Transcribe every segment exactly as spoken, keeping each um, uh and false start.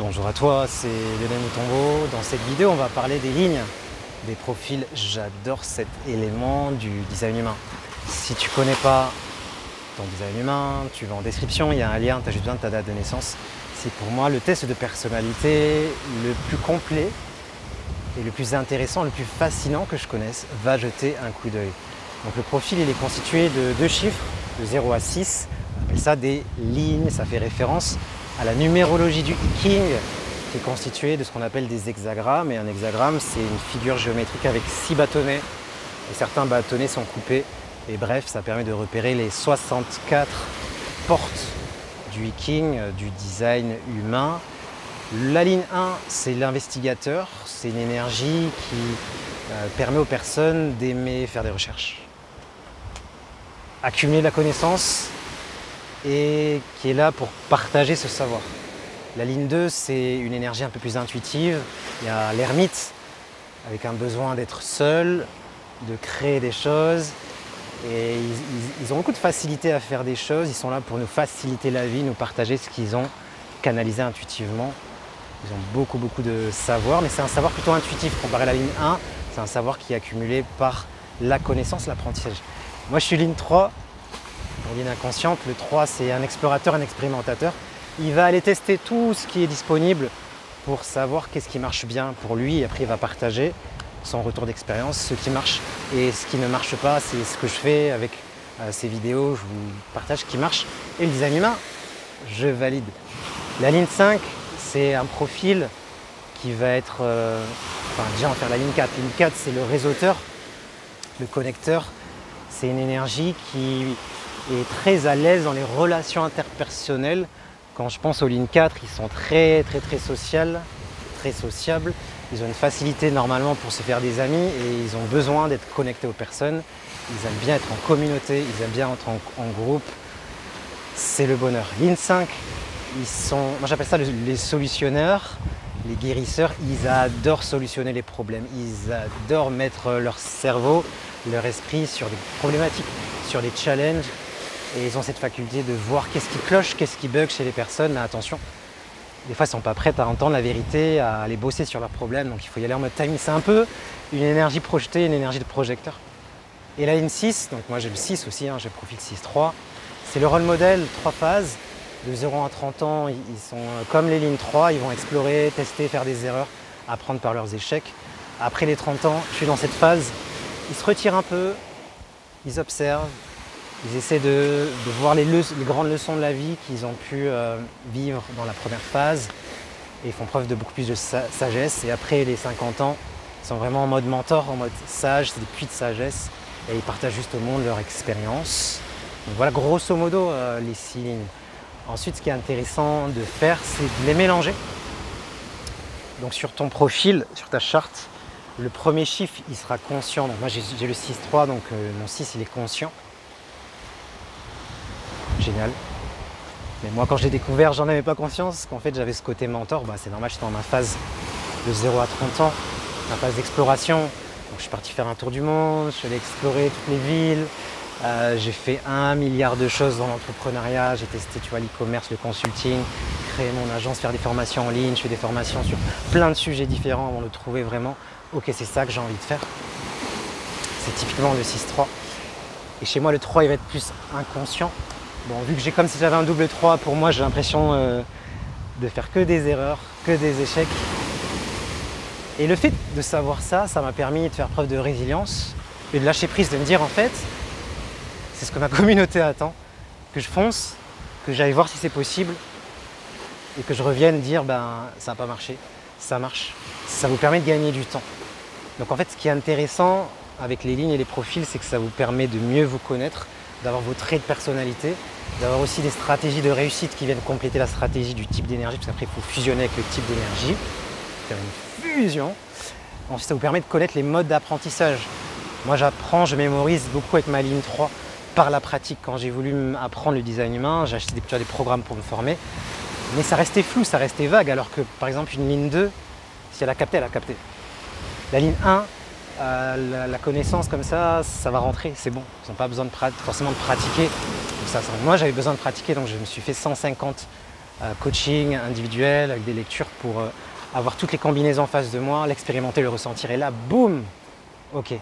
Bonjour à toi, c'est Lionel Mutombo. Dans cette vidéo, on va parler des lignes, des profils. J'adore cet élément du design humain. Si tu ne connais pas ton design humain, tu vas en description, il y a un lien, tu as juste besoin de ta date de naissance. C'est pour moi le test de personnalité le plus complet et le plus intéressant, le plus fascinant que je connaisse. Va jeter un coup d'œil. Donc le profil, il est constitué de deux chiffres, de zéro à six. On appelle ça des lignes, ça fait référence à la numérologie du I Ching, qui est constituée de ce qu'on appelle des hexagrammes. Et un hexagramme, c'est une figure géométrique avec six bâtonnets. Et certains bâtonnets sont coupés. Et bref, ça permet de repérer les soixante-quatre portes du I Ching, du design humain. La ligne un, c'est l'investigateur. C'est une énergie qui permet aux personnes d'aimer faire des recherches, accumuler de la connaissance, et qui est là pour partager ce savoir. La ligne deux, c'est une énergie un peu plus intuitive. Il y a l'ermite, avec un besoin d'être seul, de créer des choses. Et ils, ils, ils ont beaucoup de facilité à faire des choses. Ils sont là pour nous faciliter la vie, nous partager ce qu'ils ont canalisé intuitivement. Ils ont beaucoup, beaucoup de savoir, mais c'est un savoir plutôt intuitif. Comparé à la ligne un, c'est un savoir qui est accumulé par la connaissance, l'apprentissage. Moi, je suis ligne trois. Pour ligne inconsciente, le trois, c'est un explorateur, un expérimentateur. Il va aller tester tout ce qui est disponible pour savoir qu'est-ce qui marche bien pour lui. Et après, il va partager son retour d'expérience, ce qui marche et ce qui ne marche pas. C'est ce que je fais avec euh, ces vidéos. Je vous partage ce qui marche. Et le design humain, je valide. La ligne cinq, c'est un profil qui va être... Euh, enfin, déjà, on va faire la ligne quatre. La ligne quatre, c'est le réseauteur, le connecteur. C'est une énergie qui... et très à l'aise dans les relations interpersonnelles. Quand je pense aux lignes quatre, ils sont très très très sociales, très sociables. Ils ont une facilité normalement pour se faire des amis et ils ont besoin d'être connectés aux personnes. Ils aiment bien être en communauté, ils aiment bien être en, en groupe. C'est le bonheur. Ligne cinq, ils sont, moi j'appelle ça les solutionneurs, les guérisseurs. Ils adorent solutionner les problèmes, ils adorent mettre leur cerveau, leur esprit sur des problématiques, sur des challenges. Et ils ont cette faculté de voir qu'est-ce qui cloche, qu'est-ce qui bug chez les personnes. Mais attention, des fois, ils ne sont pas prêtes à entendre la vérité, à aller bosser sur leurs problèmes. Donc, il faut y aller en mode timing. C'est un peu une énergie projetée, une énergie de projecteur. Et la ligne six, donc moi j'ai le six aussi, hein, j'ai le profil six trois. C'est le rôle modèle, trois phases. De zéro à trente ans, ils sont comme les lignes trois. Ils vont explorer, tester, faire des erreurs, apprendre par leurs échecs. Après les trente ans, je suis dans cette phase. Ils se retirent un peu, ils observent. Ils essaient de, de voir les, leçons, les grandes leçons de la vie qu'ils ont pu euh, vivre dans la première phase. Et ils font preuve de beaucoup plus de sa sagesse. Et après les cinquante ans, ils sont vraiment en mode mentor, en mode sage, c'est des puits de sagesse. Et ils partagent juste au monde leur expérience. Donc voilà, grosso modo, euh, les six lignes. Ensuite, ce qui est intéressant de faire, c'est de les mélanger. Donc sur ton profil, sur ta charte, le premier chiffre, il sera conscient. Donc moi, j'ai le six trois, donc euh, mon six, il est conscient. Génial. Mais moi, quand je l'ai découvert, j'en avais pas conscience, qu'en fait, j'avais ce côté mentor. Bah, c'est normal, j'étais dans ma phase de zéro à trente ans, ma phase d'exploration. Donc, je suis parti faire un tour du monde, je suis allé explorer toutes les villes. Euh, j'ai fait un milliard de choses dans l'entrepreneuriat. J'ai testé, tu vois, l'e-commerce, le consulting, créer mon agence, faire des formations en ligne. Je fais des formations sur plein de sujets différents avant de trouver vraiment, ok, c'est ça que j'ai envie de faire. C'est typiquement le six trois. Et chez moi, le trois, il va être plus inconscient. Bon, vu que j'ai comme si j'avais un double trois, pour moi j'ai l'impression euh, de faire que des erreurs, que des échecs. Et le fait de savoir ça, ça m'a permis de faire preuve de résilience et de lâcher prise, de me dire en fait, c'est ce que ma communauté attend, que je fonce, que j'aille voir si c'est possible et que je revienne dire ben ça n'a pas marché, ça marche. Ça vous permet de gagner du temps. Donc en fait, ce qui est intéressant avec les lignes et les profils, c'est que ça vous permet de mieux vous connaître, d'avoir vos traits de personnalité, d'avoir aussi des stratégies de réussite qui viennent compléter la stratégie du type d'énergie, parce qu'après il faut fusionner avec le type d'énergie, faire une fusion. Ensuite, ça vous permet de connaître les modes d'apprentissage. Moi, j'apprends, je mémorise beaucoup avec ma ligne trois par la pratique. Quand j'ai voulu apprendre le design humain, j'ai acheté des, des programmes pour me former, mais ça restait flou, ça restait vague, alors que par exemple une ligne deux, si elle a capté, elle a capté. La ligne un, Euh, la, la connaissance comme ça, ça va rentrer, c'est bon. Ils n'ont pas besoin de forcément de pratiquer. Donc ça, ça, moi, j'avais besoin de pratiquer, donc je me suis fait cent cinquante euh, coaching individuel, avec des lectures pour euh, avoir toutes les combinaisons en face de moi, l'expérimenter, le ressentir. Et là, boum, ok,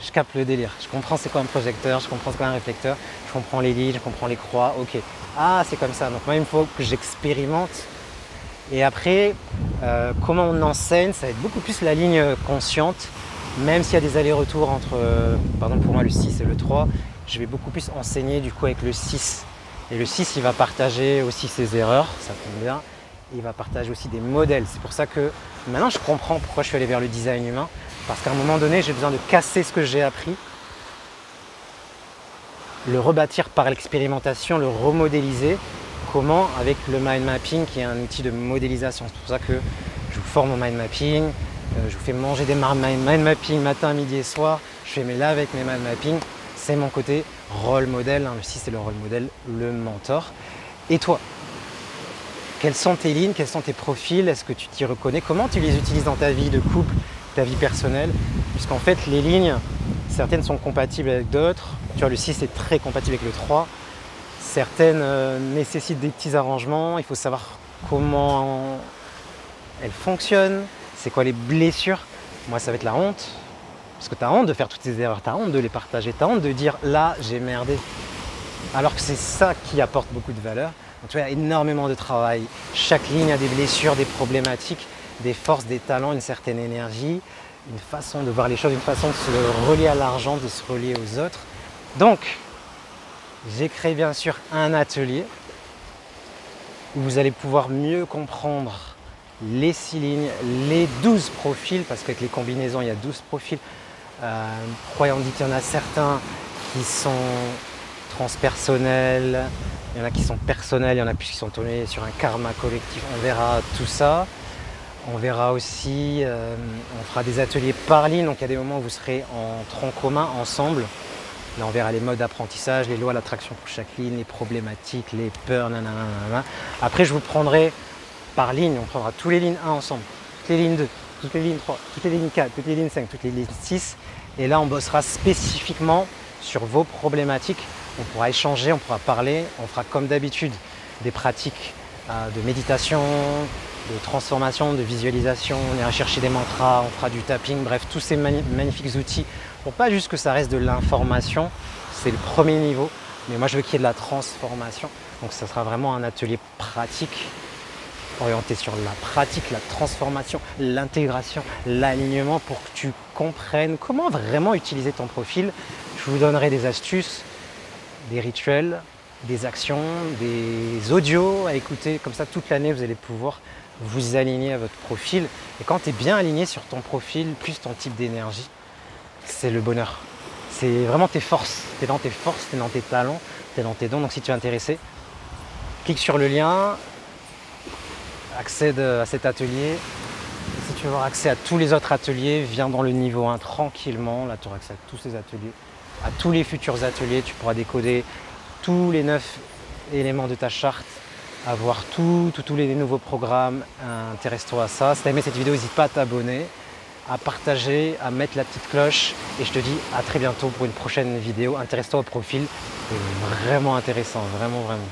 je capte le délire. Je comprends c'est quoi un projecteur, je comprends c'est quoi un réflecteur, je comprends les lignes, je comprends les croix, ok. Ah, c'est comme ça. Donc moi, il me faut que j'expérimente. Et après, euh, comment on enseigne, ça va être beaucoup plus la ligne consciente, même s'il y a des allers-retours entre, euh, pardon, pour moi, le six et le trois, je vais beaucoup plus enseigner du coup avec le six. Et le six, il va partager aussi ses erreurs, ça tombe bien. Il va partager aussi des modèles. C'est pour ça que maintenant, je comprends pourquoi je suis allé vers le design humain. Parce qu'à un moment donné, j'ai besoin de casser ce que j'ai appris, le rebâtir par l'expérimentation, le remodéliser. Comment? Avec le mind mapping, qui est un outil de modélisation. C'est pour ça que je vous forme au mind mapping, euh, je vous fais manger des mind mapping matin, midi et soir. Je fais mes lives avec mes mind mapping. C'est mon côté rôle modèle. Hein. Le six, c'est le rôle modèle, le mentor. Et toi? Quelles sont tes lignes? Quels sont tes profils? Est-ce que tu t'y reconnais? Comment tu les utilises dans ta vie de couple, ta vie personnelle? Puisqu'en fait, les lignes, certaines sont compatibles avec d'autres. Tu vois, le six est très compatible avec le trois. Certaines euh, nécessitent des petits arrangements. Il faut savoir comment elles fonctionnent. C'est quoi les blessures? Moi, ça va être la honte. Parce que tu as honte de faire toutes ces erreurs. Tu as honte de les partager. Tu as honte de dire « là, j'ai merdé ». Alors que c'est ça qui apporte beaucoup de valeur. Donc, tu vois, il y a énormément de travail. Chaque ligne a des blessures, des problématiques, des forces, des talents, une certaine énergie, une façon de voir les choses, une façon de se relier à l'argent, de se relier aux autres. Donc, j'ai créé bien sûr un atelier où vous allez pouvoir mieux comprendre les six lignes, les douze profils, parce qu'avec les combinaisons, il y a douze profils. Euh, croyant dit qu'il y en a certains qui sont transpersonnels, il y en a qui sont personnels, il y en a plus qui sont tournés sur un karma collectif. On verra tout ça. On verra aussi, euh, on fera des ateliers par ligne, donc il y a des moments où vous serez en tronc commun, ensemble. Là, on verra les modes d'apprentissage, les lois d'attraction pour chaque ligne, les problématiques, les peurs, nanana, nanana. Après, je vous prendrai par ligne, on prendra toutes les lignes un ensemble, toutes les lignes deux, toutes les lignes trois, toutes les lignes quatre, toutes les lignes cinq, toutes les lignes six. Et là, on bossera spécifiquement sur vos problématiques. On pourra échanger, on pourra parler, on fera comme d'habitude des pratiques euh, de méditation, de transformation, de visualisation, on ira chercher des mantras, on fera du tapping, bref, tous ces magnifiques outils pour pas juste que ça reste de l'information, c'est le premier niveau, mais moi je veux qu'il y ait de la transformation, donc ça sera vraiment un atelier pratique, orienté sur la pratique, la transformation, l'intégration, l'alignement pour que tu comprennes comment vraiment utiliser ton profil. Je vous donnerai des astuces, des rituels, des actions, des audios à écouter. Comme ça, toute l'année, vous allez pouvoir vous aligner à votre profil. Et quand tu es bien aligné sur ton profil, plus ton type d'énergie, c'est le bonheur. C'est vraiment tes forces. Tu es dans tes forces, tu es dans tes talents, tu es dans tes dons. Donc si tu es intéressé, clique sur le lien, accède à cet atelier. Et si tu veux avoir accès à tous les autres ateliers, viens dans le niveau un tranquillement. Là, tu auras accès à tous ces ateliers. À tous les futurs ateliers, tu pourras décoder tous les neuf éléments de ta charte, avoir tout, tous les nouveaux programmes. Intéresse-toi à ça. Si tu as aimé cette vidéo, n'hésite pas à t'abonner, à partager, à mettre la petite cloche. Et je te dis à très bientôt pour une prochaine vidéo. Intéresse-toi au profil, c'est vraiment intéressant, vraiment, vraiment.